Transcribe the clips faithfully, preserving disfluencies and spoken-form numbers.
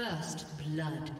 First blood.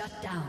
Shut down. Thank you.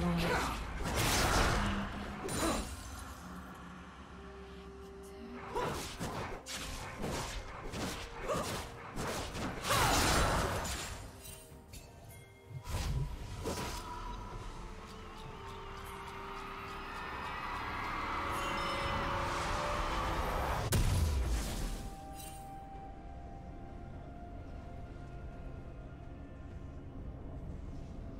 destroyed.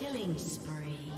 Killing spree.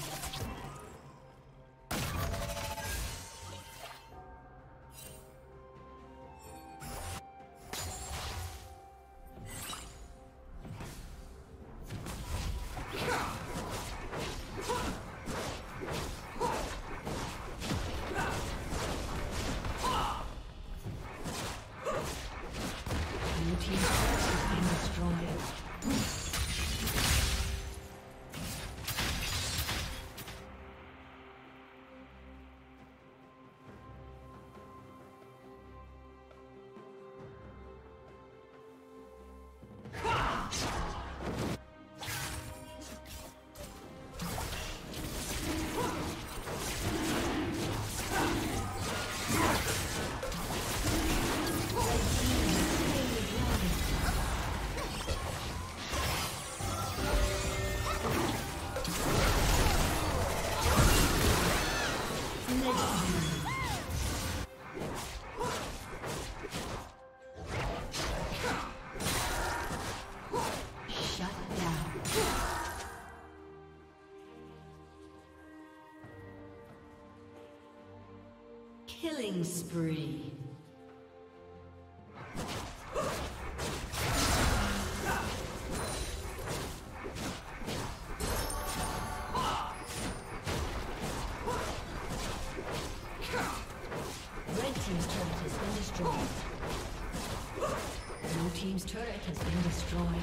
Red team's turret has been destroyed. Blue team's turret has been destroyed.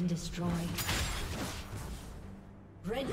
Been destroyed. Red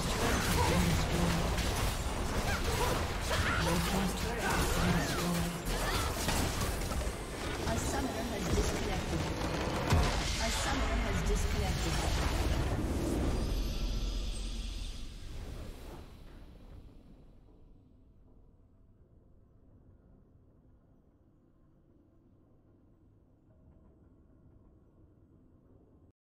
Destroyed.